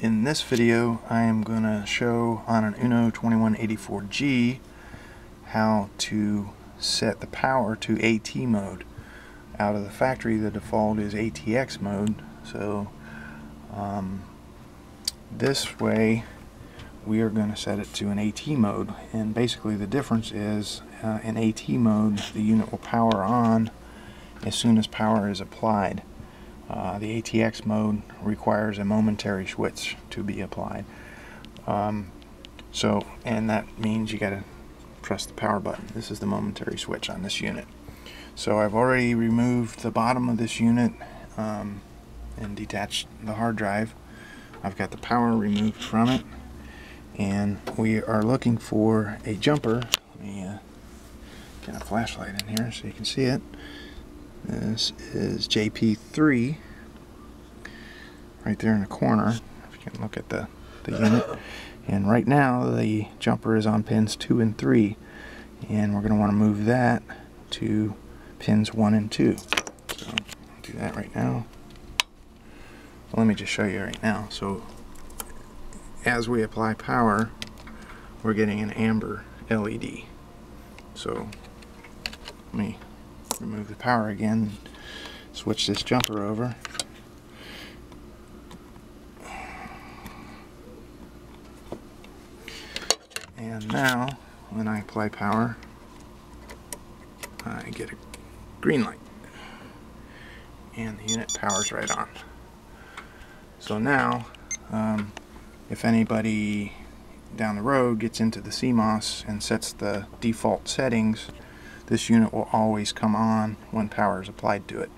In this video, I am going to show on an UNO 2184G how to set the power to AT mode. Out of the factory, the default is ATX mode, so this way we are going to set it to an AT mode. And basically the difference is in AT mode, the unit will power on as soon as power is applied. The ATX mode requires a momentary switch to be applied. And that means you got to press the power button. This is the momentary switch on this unit. So I've already removed the bottom of this unit and detached the hard drive. I've got the power removed from it, and we are looking for a jumper. Let me get a flashlight in here so you can see it. This is JP3 right there in the corner, if you can look at the unit. And right now the jumper is on pins 2 and 3, and we're going to want to move that to pins 1 and 2. So I'll do that right now. Well, let me just show you right now. So as we apply power, we're getting an amber LED. So let me remove the power again, switch this jumper over. And now when I apply power, I get a green light and the unit powers right on. So now if anybody down the road gets into the CMOS and sets the default settings, this unit will always come on when power is applied to it.